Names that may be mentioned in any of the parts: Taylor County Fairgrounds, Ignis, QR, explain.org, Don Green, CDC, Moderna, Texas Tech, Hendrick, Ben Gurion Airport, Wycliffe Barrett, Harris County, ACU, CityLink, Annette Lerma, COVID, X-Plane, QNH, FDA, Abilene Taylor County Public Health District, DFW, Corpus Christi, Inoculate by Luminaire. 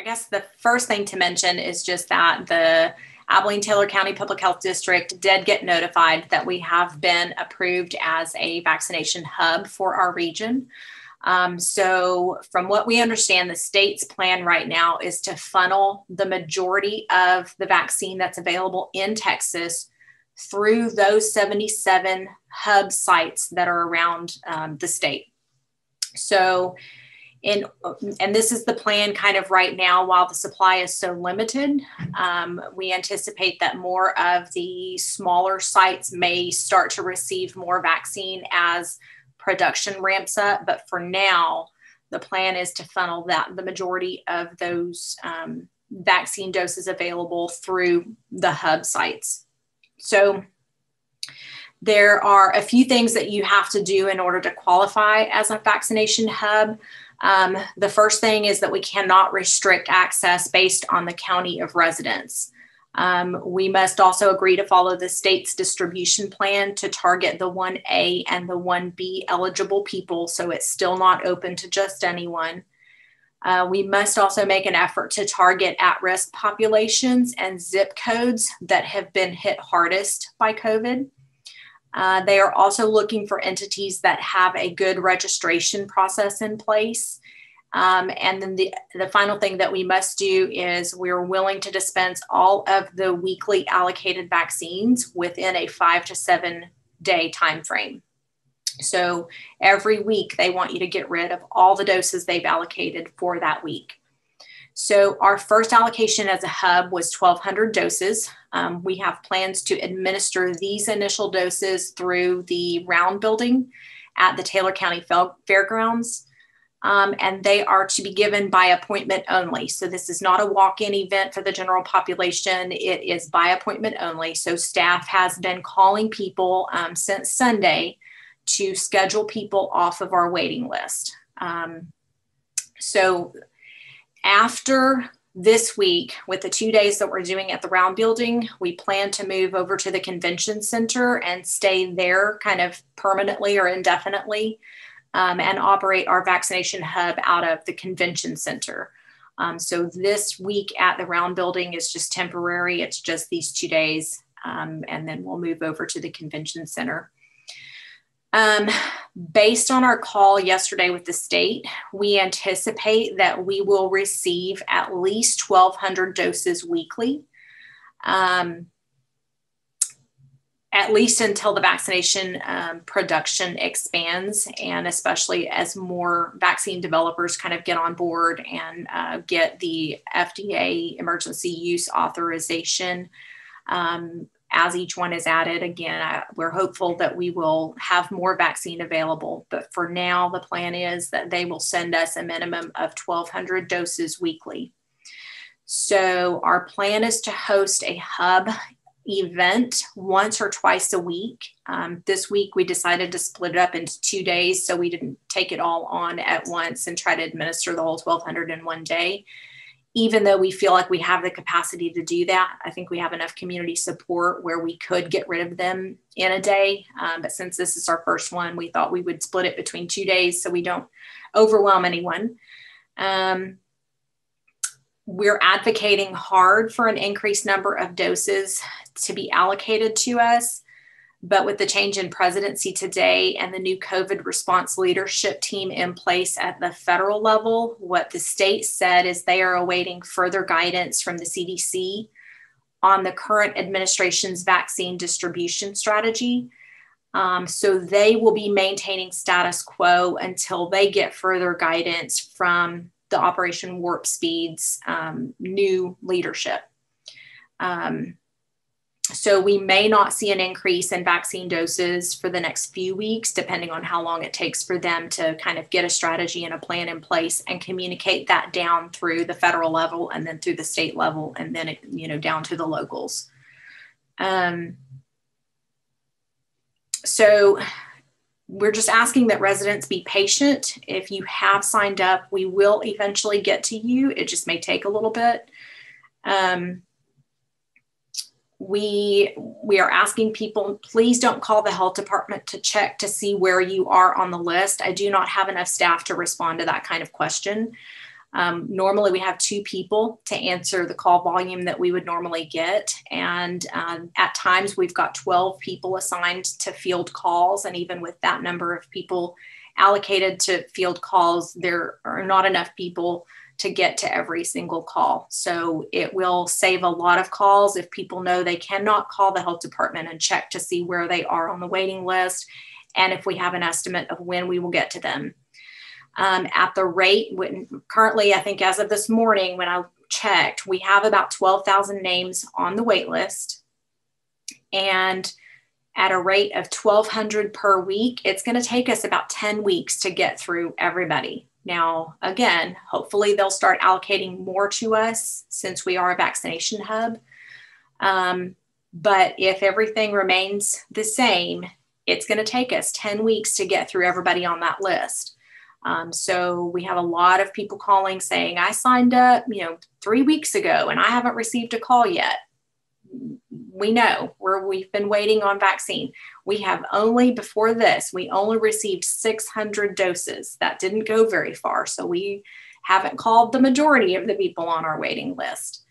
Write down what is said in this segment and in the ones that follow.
I guess the first thing to mention is just that the Abilene Taylor County Public Health District did get notified that we have been approved as a vaccination hub for our region. So from what we understand, the state's plan right now is to funnel the majority of the vaccine that's available in Texas through those 77 hub sites that are around the state. So and this is the plan kind of right now while the supply is so limited. We anticipate that more of the smaller sites may start to receive more vaccine as production ramps up, but for now, the plan is to funnel that the majority of those vaccine doses available through the hub sites. So there are a few things that you have to do in order to qualify as a vaccination hub. The first thing is that we cannot restrict access based on the county of residence. We must also agree to follow the state's distribution plan to target the 1A and the 1B eligible people, so it's still not open to just anyone. We must also make an effort to target at-risk populations and zip codes that have been hit hardest by COVID. They are also looking for entities that have a good registration process in place. And then the final thing that we must do is we're willing to dispense all of the weekly allocated vaccines within a 5 to 7 day time frame. So every week they want you to get rid of all the doses they've allocated for that week. So our first allocation as a hub was 1,200 doses. We have plans to administer these initial doses through the round building at the Taylor County Fairgrounds. And they are to be given by appointment only. So this is not a walk-in event for the general population. It is by appointment only. So staff has been calling people since Sunday to schedule people off of our waiting list. So after this week, with the 2 days that we're doing at the round building, we plan to move over to the convention center and stay there kind of permanently or indefinitely. And operate our vaccination hub out of the convention center. So this week at the round building is just temporary. It's just these 2 days, and then we'll move over to the convention center. Based on our call yesterday with the state, we anticipate that we will receive at least 1,200 doses weekly, at least until the vaccination production expands, and especially as more vaccine developers kind of get on board and get the FDA emergency use authorization. As each one is added, again, we're hopeful that we will have more vaccine available. But for now, the plan is that they will send us a minimum of 1,200 doses weekly. So our plan is to host a hub event once or twice a week. This week we decided to split it up into 2 days, so we didn't take it all on at once and try to administer the whole 1,200 in 1 day. Even though we feel like we have the capacity to do that, I think we have enough community support where we could get rid of them in a day. But since this is our first one, we thought we would split it between 2 days so we don't overwhelm anyone. We're advocating hard for an increased number of doses to be allocated to us, but with the change in presidency today and the new COVID response leadership team in place at the federal level, what the state said is they are awaiting further guidance from the CDC on the current administration's vaccine distribution strategy. So they will be maintaining status quo until they get further guidance from the Operation Warp Speed's new leadership. So we may not see an increase in vaccine doses for the next few weeks, depending on how long it takes for them to kind of get a strategy and a plan in place and communicate that down through the federal level and then through the state level and then, down to the locals. So we're just asking that residents be patient. If you have signed up, we will eventually get to you. It just may take a little bit. We are asking people, please don't call the health department to check to see where you are on the list. I do not have enough staff to respond to that kind of question. Normally we have two people to answer the call volume that we would normally get. And at times we've got 12 people assigned to field calls. And even with that number of people allocated to field calls, there are not enough people to get to every single call. So it will save a lot of calls if people know they cannot call the health department and check to see where they are on the waiting list, and if we have an estimate of when we will get to them. At the rate, currently, I think as of this morning when I checked, we have about 12,000 names on the wait list. And at a rate of 1,200 per week, it's going to take us about 10 weeks to get through everybody. Now, again, hopefully they'll start allocating more to us since we are a vaccination hub. But if everything remains the same, it's going to take us 10 weeks to get through everybody on that list. So we have a lot of people calling saying, I signed up, 3 weeks ago and I haven't received a call yet. We know we've been waiting on vaccine. We have only before this, we only received 600 doses. That didn't go very far. So we haven't called the majority of the people on our waiting list.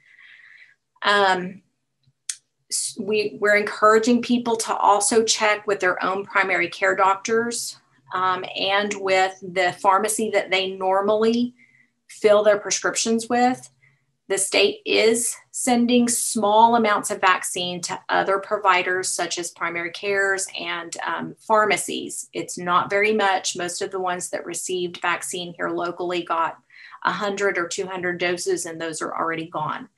We're encouraging people to also check with their own primary care doctors and with the pharmacy that they normally fill their prescriptions with. The state is sending small amounts of vaccine to other providers such as primary cares and pharmacies. It's not very much. Most of the ones that received vaccine here locally got 100 or 200 doses, and those are already gone.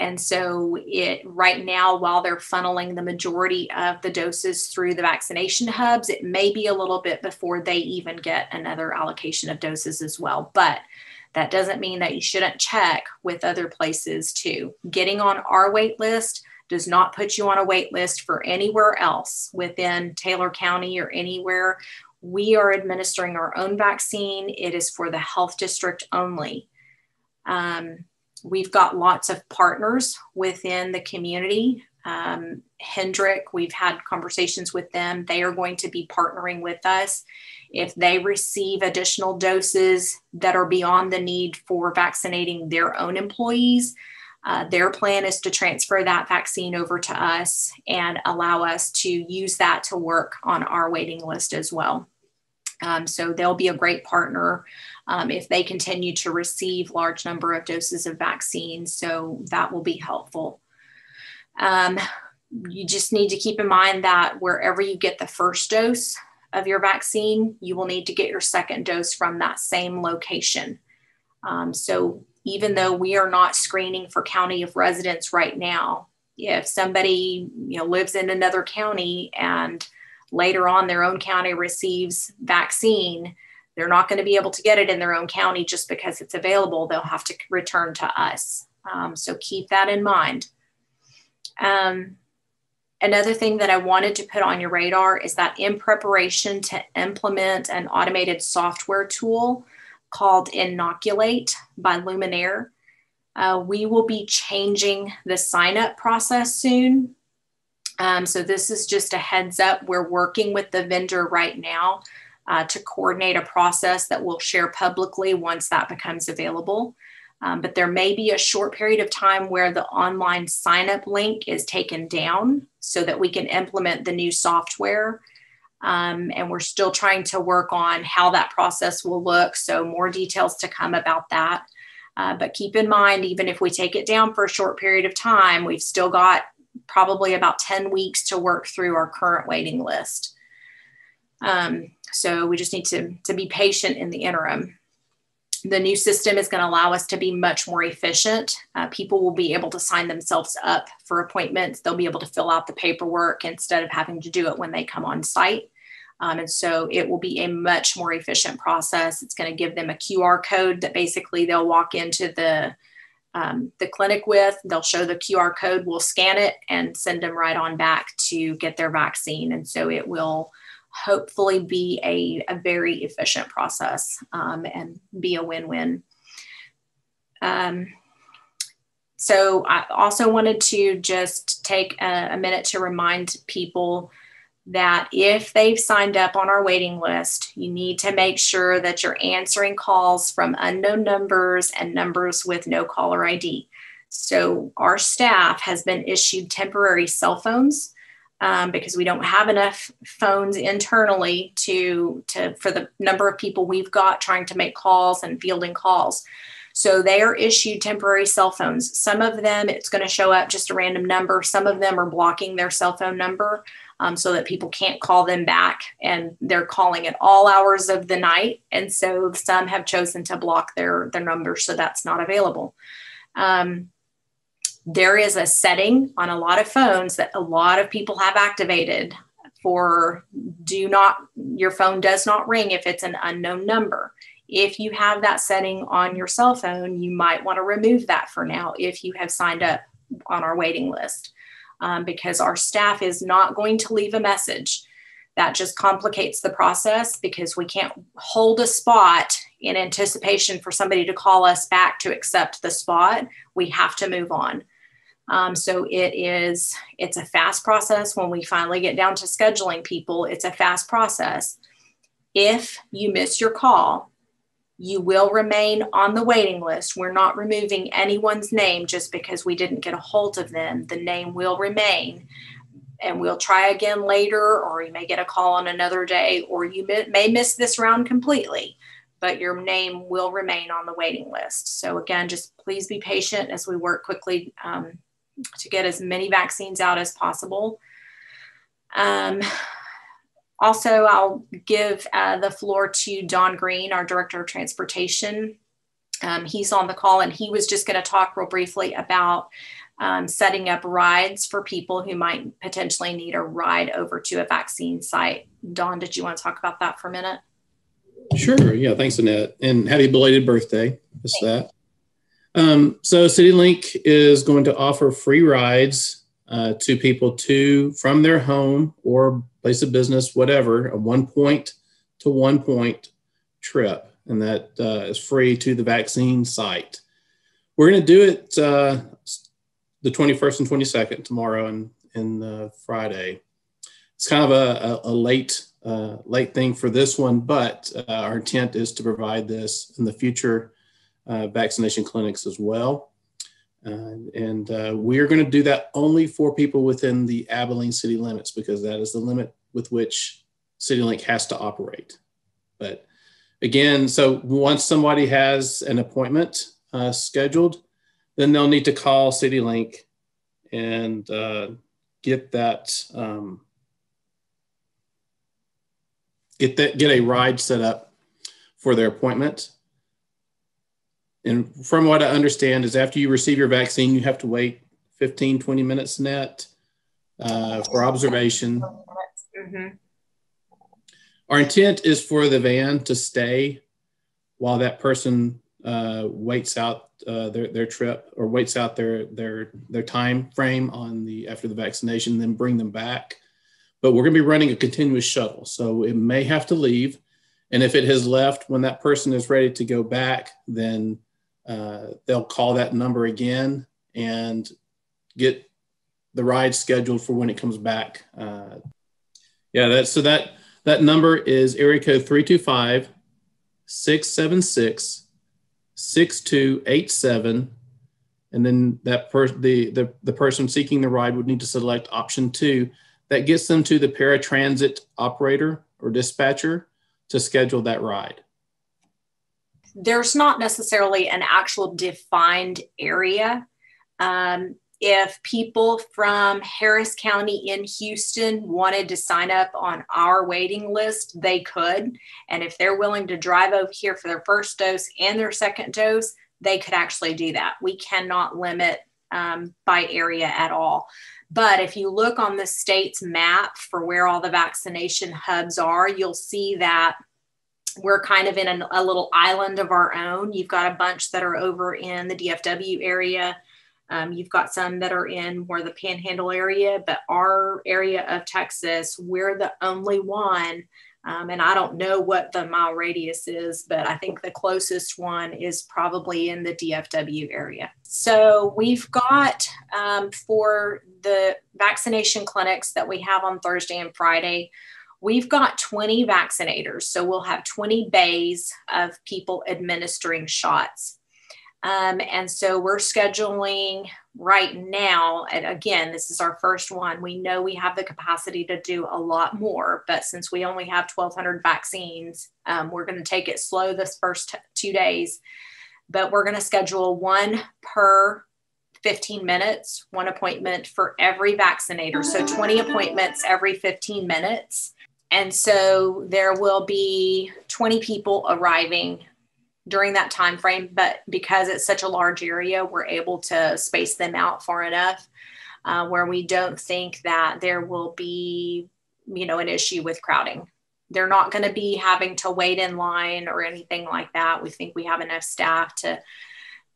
And so right now, while they're funneling the majority of the doses through the vaccination hubs, it may be a little bit before they even get another allocation of doses as well. But that doesn't mean that you shouldn't check with other places too. Getting on our wait list does not put you on a wait list for anywhere else within Taylor County or anywhere. We are administering our own vaccine. It is for the health district only. We've got lots of partners within the community. Hendrick, we've had conversations with them. They are going to be partnering with us. If they receive additional doses that are beyond the need for vaccinating their own employees, their plan is to transfer that vaccine over to us and allow us to use that to work on our waiting list as well. So they'll be a great partner if they continue to receive large number of doses of vaccine. So that will be helpful. You just need to keep in mind that wherever you get the first dose of your vaccine, you will need to get your second dose from that same location. So even though we are not screening for county of residence right now, if somebody lives in another county and later on their own county receives vaccine, they're not going to be able to get it in their own county just because it's available. They'll have to return to us. So keep that in mind. Another thing that I wanted to put on your radar is that in preparation to implement an automated software tool called Inoculate by Luminaire, we will be changing the sign-up process soon. So this is just a heads up. We're working with the vendor right now to coordinate a process that we'll share publicly once that becomes available. But there may be a short period of time where the online sign-up link is taken down so that we can implement the new software. And we're still trying to work on how that process will look. So more details to come about that. But keep in mind, even if we take it down for a short period of time, we've still got probably about 10 weeks to work through our current waiting list. So we just need to be patient in the interim. The new system is going to allow us to be much more efficient. People will be able to sign themselves up for appointments. They'll be able to fill out the paperwork instead of having to do it when they come on site. And so it will be a much more efficient process. It's going to give them a QR code that basically they'll walk into the clinic with. They'll show the QR code, we'll scan it and send them right on back to get their vaccine. And so it will hopefully be a very efficient process and be a win-win. So I also wanted to just take a minute to remind people that if they've signed up on our waiting list, you need to make sure that you're answering calls from unknown numbers and numbers with no caller ID. So our staff has been issued temporary cell phones because we don't have enough phones internally for the number of people we've got trying to make calls and fielding calls. So they are issued temporary cell phones. Some of them, it's going to show up just a random number. Some of them are blocking their cell phone number so that people can't call them back, and they're calling at all hours of the night. And so some have chosen to block their number, so that's not available. There is a setting on a lot of phones that a lot of people have activated for your phone does not ring if it's an unknown number. If you have that setting on your cell phone, you might want to remove that for now if you have signed up on our waiting list, because our staff is not going to leave a message. That just complicates the process because we can't hold a spot in anticipation for somebody to call us back to accept the spot. We have to move on. So it's a fast process. When we finally get down to scheduling people, it's a fast process. If you miss your call, you will remain on the waiting list. We're not removing anyone's name just because we didn't get a hold of them. The name will remain, and we'll try again later, or you may get a call on another day, or you may miss this round completely, but your name will remain on the waiting list. So again, just please be patient as we work quickly to get as many vaccines out as possible. Also, I'll give the floor to Don Green, our Director of Transportation. He's on the call, and he was just going to talk real briefly about setting up rides for people who might potentially need a ride over to a vaccine site. Don, did you want to talk about that for a minute? Sure. Yeah. Thanks, Annette. And happy belated birthday. Just that. So CityLink is going to offer free rides to people from their home or place of business, whatever, a one-point-to-one-point trip. And that is free to the vaccine site. We're going to do it the 21st and 22nd, tomorrow and Friday. It's kind of a late thing for this one, but our intent is to provide this in the future vaccination clinics as well. And we are going to do that only for people within the Abilene city limits, because that is the limit with which CityLink has to operate. But again, so once somebody has an appointment scheduled, then they'll need to call CityLink and get a ride set up for their appointment. And from what I understand is after you receive your vaccine, you have to wait 15, 20 minutes net for observation. Mm-hmm. Our intent is for the van to stay while that person waits out their trip, or waits out their time frame after the vaccination, then bring them back. But we're going to be running a continuous shuttle, so it may have to leave. And if it has left when that person is ready to go back, then they'll call that number again and get the ride scheduled for when it comes back. That number is area code 325-676-6287. And then the person seeking the ride would need to select option 2. That gets them to the paratransit operator or dispatcher to schedule that ride. There's not necessarily an actual defined area. If people from Harris County in Houston wanted to sign up on our waiting list, they could. And if they're willing to drive over here for their first dose and their second dose, they could actually do that. We cannot limit by area at all. But if you look on the state's map for where all the vaccination hubs are, you'll see that we're kind of in a little island of our own. You've got a bunch that are over in the DFW area. You've got some that are in more the Panhandle area, but our area of Texas, we're the only one And I don't know what the mile radius is, but I think the closest one is probably in the DFW area. So we've got for the vaccination clinics that we have on Thursday and Friday, we've got 20 vaccinators. So we'll have 20 bays of people administering shots. And so we're scheduling right now. And again, this is our first one. We know we have the capacity to do a lot more, but since we only have 1,200 vaccines, we're going to take it slow this first 2 days, but we're going to schedule one per 15 minutes, one appointment for every vaccinator. So 20 appointments every 15 minutes. And so there will be 20 people arriving during that time frame, but because it's such a large area, we're able to space them out far enough where we don't think that there will be, you know, an issue with crowding. They're not going to be having to wait in line or anything like that. We think we have enough staff to,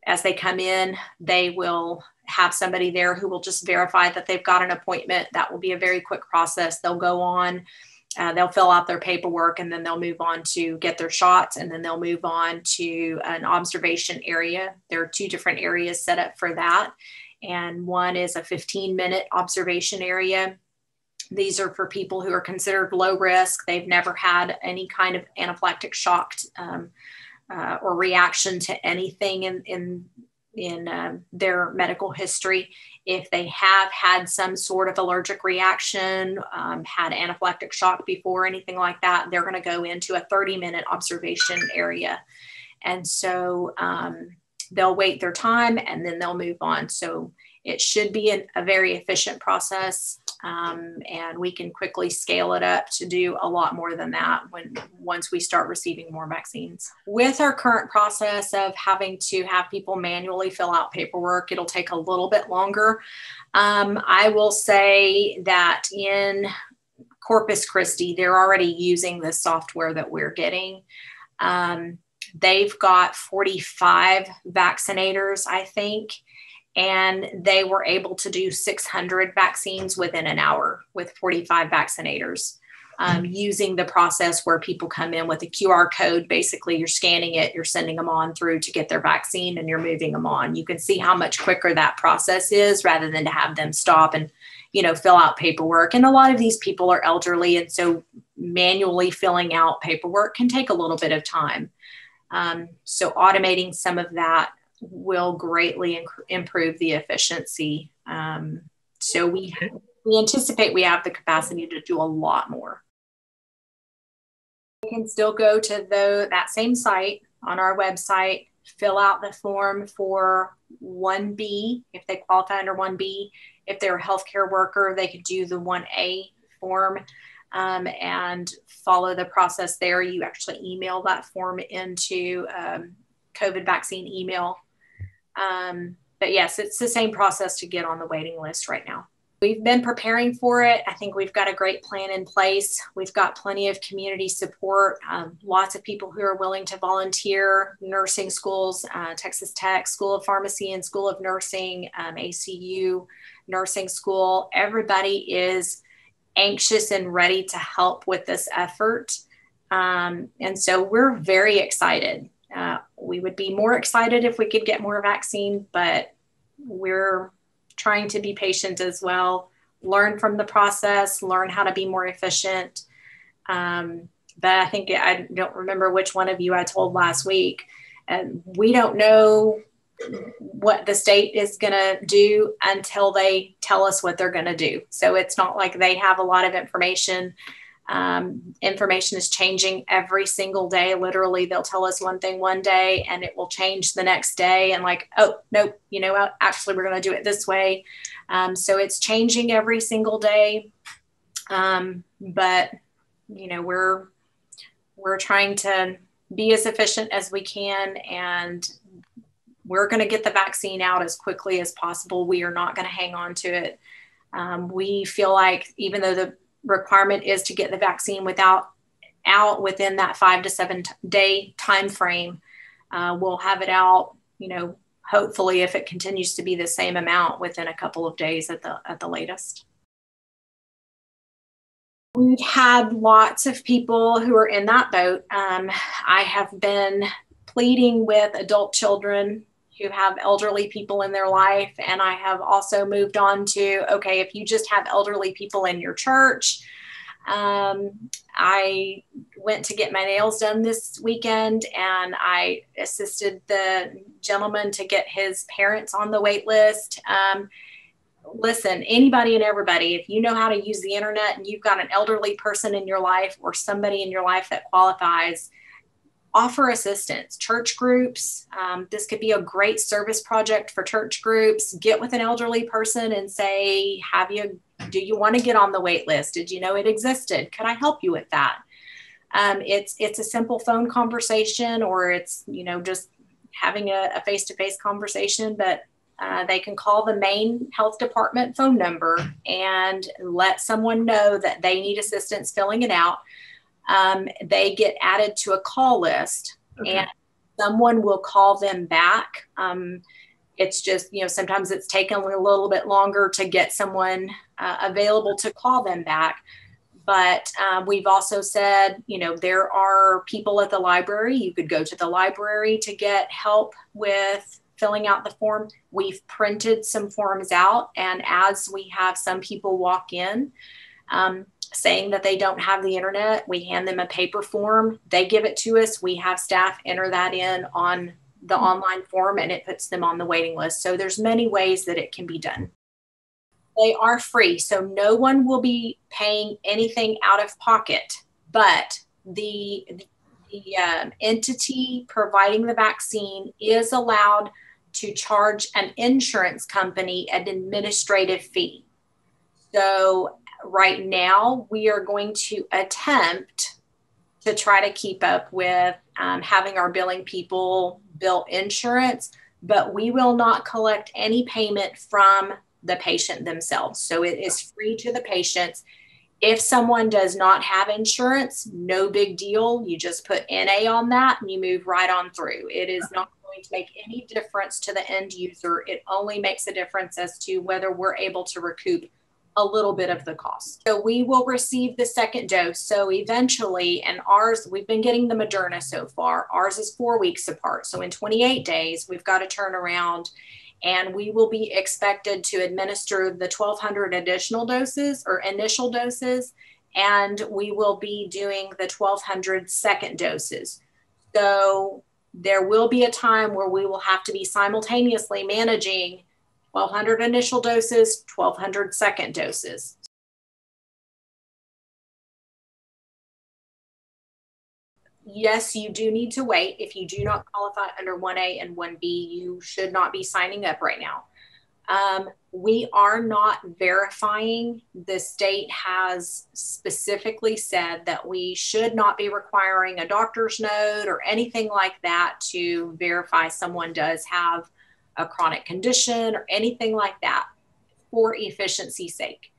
as they come in, they will have somebody there who will just verify that they've got an appointment. That will be a very quick process. They'll go on. They'll fill out their paperwork and then they'll move on to get their shots and then they'll move on to an observation area. There are two different areas set up for that. And one is a 15-minute observation area. These are for people who are considered low risk. They've never had any kind of anaphylactic shock or reaction to anything in their medical history. If they have had some sort of allergic reaction, had anaphylactic shock before, anything like that, they're going to go into a 30-minute observation area. And so they'll wait their time and then they'll move on. So it should be a very efficient process. And we can quickly scale it up to do a lot more than that once we start receiving more vaccines. With our current process of having to have people manually fill out paperwork, it'll take a little bit longer. I will say that in Corpus Christi, they're already using the software that we're getting. They've got 45 vaccinators, I think. And they were able to do 600 vaccines within an hour with 45 vaccinators using the process where people come in with a QR code. Basically, you're scanning it, you're sending them on through to get their vaccine and you're moving them on. You can see how much quicker that process is rather than to have them stop and, you know, fill out paperwork. And a lot of these people are elderly. And so manually filling out paperwork can take a little bit of time. So automating some of that will greatly improve the efficiency. So we anticipate we have the capacity to do a lot more. You can still go to that same site on our website, fill out the form for 1B, if they qualify under 1B. If they're a healthcare worker, they could do the 1A form and follow the process there. You actually email that form into COVID vaccine email. But yes, it's the same process to get on the waiting list right now. We've been preparing for it. I think we've got a great plan in place. We've got plenty of community support, lots of people who are willing to volunteer, nursing schools, Texas Tech, School of Pharmacy and School of Nursing, ACU, nursing school. Everybody is anxious and ready to help with this effort. And so we're very excited. We would be more excited if we could get more vaccine, but we're trying to be patient as well, learn from the process, learn how to be more efficient. But I think, I don't remember which one of you I told last week, and we don't know what the state is going to do until they tell us what they're going to do. So it's not like they have a lot of information. Information is changing every single day. Literally, they'll tell us one thing one day and it will change the next day. And like, oh, nope, you know what? Actually, we're going to do it this way. So it's changing every single day. But, you know, we're trying to be as efficient as we can. And we're going to get the vaccine out as quickly as possible. We are not going to hang on to it. We feel like even though the requirement is to get the vaccine out within that 5 to 7 day time frame, we'll have it out, you know, hopefully if it continues to be the same amount within a couple of days at the latest. We've had lots of people who are in that boat. I have been pleading with adult children who have elderly people in their life. And I have also moved on to, okay, if you just have elderly people in your church. I went to get my nails done this weekend, and I assisted the gentleman to get his parents on the wait list. Listen, anybody and everybody, if you know how to use the internet and you've got an elderly person in your life or somebody in your life that qualifies, offer assistance. Church groups, this could be a great service project for church groups. Get with an elderly person and say, do you want to get on the wait list? Did you know it existed? Could I help you with that? It's a simple phone conversation, or it's, just having a face-to-face conversation, but they can call the main health department phone number and let someone know that they need assistance filling it out. They get added to a call list, okay, and someone will call them back. It's just, sometimes it's taken a little bit longer to get someone available to call them back. But we've also said, there are people at the library. You could go to the library to get help with filling out the form. We've printed some forms out. And as we have some people walk in, saying that they don't have the internet, we hand them a paper form. They give it to us. We have staff enter that in on the online form, and it puts them on the waiting list. So there's many ways that it can be done. They are free, so no one will be paying anything out of pocket, but the entity providing the vaccine is allowed to charge an insurance company an administrative fee. So right now, we are going to attempt to try to keep up with having our billing people bill insurance, but we will not collect any payment from the patient themselves. So it is free to the patients. If someone does not have insurance, no big deal. You just put NA on that and you move right on through. It is not going to make any difference to the end user. It only makes a difference as to whether we're able to recoup a little bit of the cost. So we will receive the second dose. So eventually, and ours, we've been getting the Moderna so far. Ours is 4 weeks apart. So in 28 days, we've got a turnaround, and we will be expected to administer the 1,200 additional doses or initial doses, and we will be doing the 1,200 second doses. So there will be a time where we will have to be simultaneously managing 1,200 initial doses, 1,200 second doses. Yes, you do need to wait. If you do not qualify under 1A and 1B, you should not be signing up right now. We are not verifying. The state has specifically said that we should not be requiring a doctor's note or anything like that to verify someone does have a chronic condition or anything like that for efficiency's sake.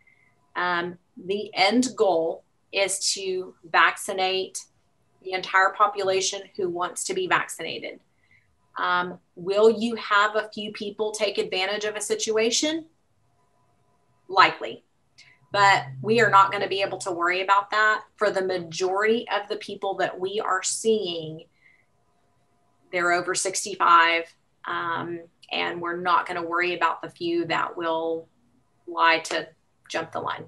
The end goal is to vaccinate the entire population who wants to be vaccinated. Will you have a few people take advantage of a situation? Likely, but we are not going to be able to worry about that. For the majority of the people that we are seeing, they're over 65, and we're not going to worry about the few that will lie to jump the line.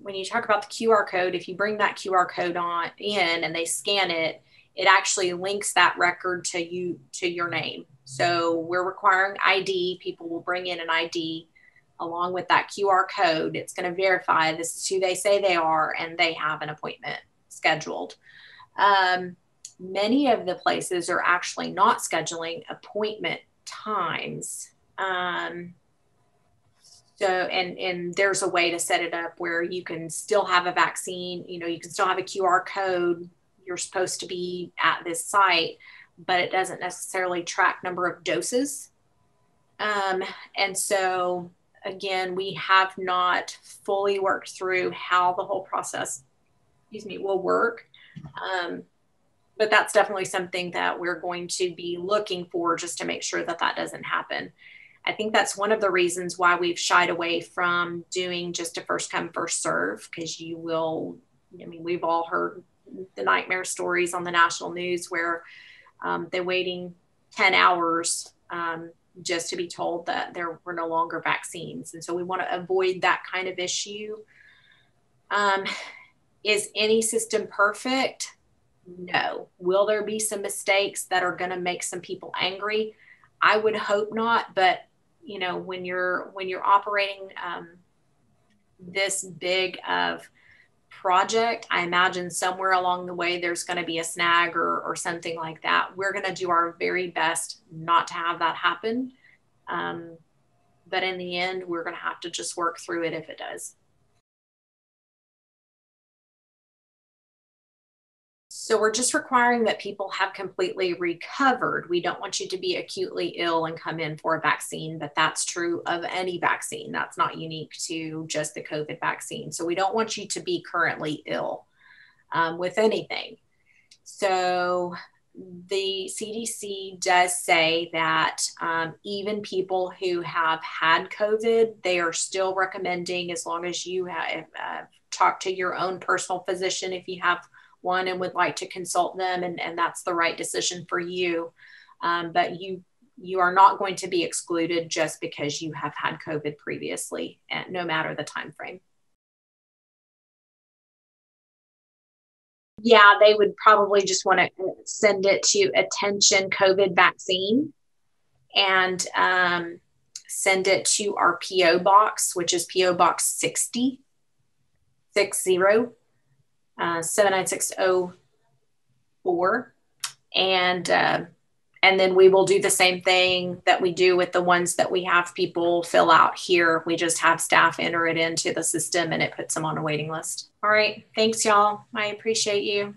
When you talk about the QR code, if you bring that QR code in and they scan it, it actually links that record to your name. So we're requiring ID. People will bring in an ID along with that QR code. It's going to verify this is who they say they are, and they have an appointment scheduled. Many of the places are actually not scheduling appointment times. So there's a way to set it up where you can still have a vaccine, you can still have a QR code. You're supposed to be at this site, but it doesn't necessarily track number of doses. And so again, we have not fully worked through how the whole process, will work. But that's definitely something that we're going to be looking for, just to make sure that that doesn't happen. I think that's one of the reasons why we've shied away from doing just a first come, first serve, because you will, I mean, we've all heard the nightmare stories on the national news where they're waiting 10 hours just to be told that there were no longer vaccines. And so we want to avoid that kind of issue. Is any system perfect? No. Will there be some mistakes that are going to make some people angry? I would hope not, but you know, when you're operating this big of project, I imagine somewhere along the way there's going to be a snag or something like that. We're going to do our very best not to have that happen, but in the end, we're going to have to just work through it if it does. So we're just requiring that people have completely recovered. We don't want you to be acutely ill and come in for a vaccine, but that's true of any vaccine. That's not unique to just the COVID vaccine. So we don't want you to be currently ill with anything. So the CDC does say that even people who have had COVID, they are still recommending, as long as you have talked to your own personal physician, if you have one and would like to consult them, and that's the right decision for you. But you are not going to be excluded just because you have had COVID previously, and no matter the time frame. Yeah, they would probably just want to send it to attention COVID vaccine and send it to our PO box, which is PO box 6060. 79604, and then we will do the same thing that we do with the ones that we have people fill out here. We just have staff enter it into the system and it puts them on a waiting list. All right. Thanks, y'all. I appreciate you.